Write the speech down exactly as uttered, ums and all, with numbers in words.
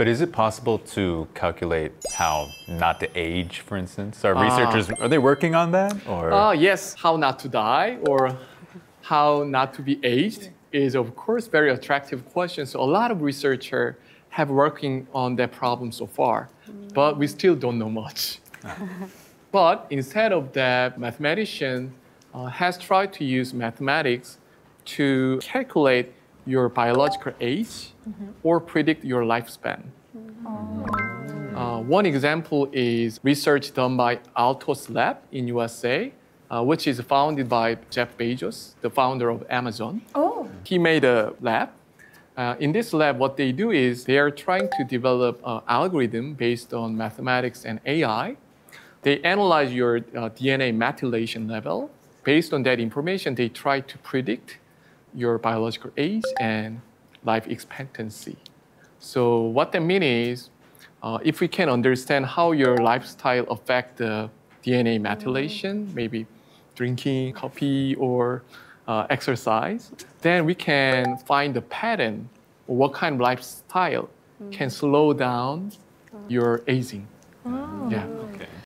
But is it possible to calculate how not to age, for instance? Are researchers, uh, are they working on that? Or? Uh, yes, how not to die or how not to be aged is, of course, very attractive question. So a lot of researchers have working on that problem so far, mm. but we still don't know much. Oh. But instead of that, mathematician uh, has tried to use mathematics to calculate your biological age mm-hmm. or predict your lifespan. Mm-hmm. uh, one example is research done by Altos Lab in U S A, uh, which is founded by Jeff Bezos, the founder of Amazon. Oh. He made a lab. Uh, in this lab, what they do is they are trying to develop an algorithm based on mathematics and A I. They analyze your uh, D N A methylation level. Based on that information, they try to predict your biological age and life expectancy. So what that means is, uh, if we can understand how your lifestyle affects the D N A methylation, maybe drinking coffee or uh, exercise, then we can find the pattern of what kind of lifestyle can slow down your aging. Oh. Yeah.